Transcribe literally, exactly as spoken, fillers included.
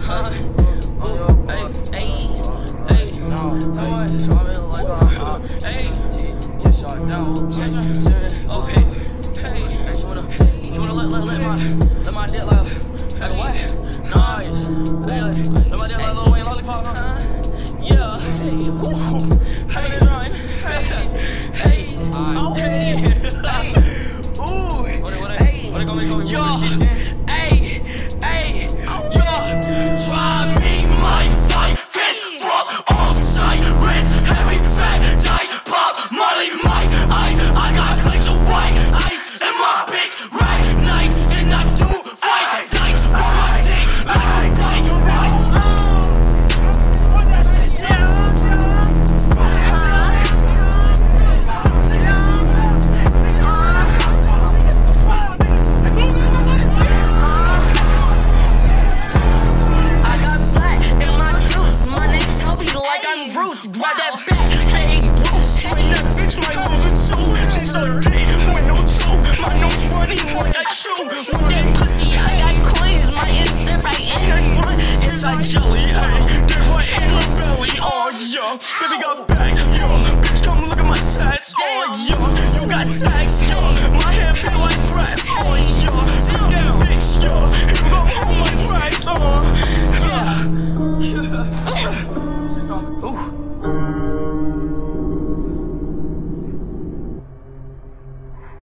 huh? Hey, hey, hey, no, someone strumming like a hot, hey, get shot down, okay, hey, hey, she wanna, she wanna let, let, let my, let my dick like, like what? Nice, hey, let my dick like Lil Wayne Lollipop, huh? Yeah, hey, woo, hey, run, hey, hey, oh, hey, hey, ooh, what it, what it, what it gonna make, what it gonna make,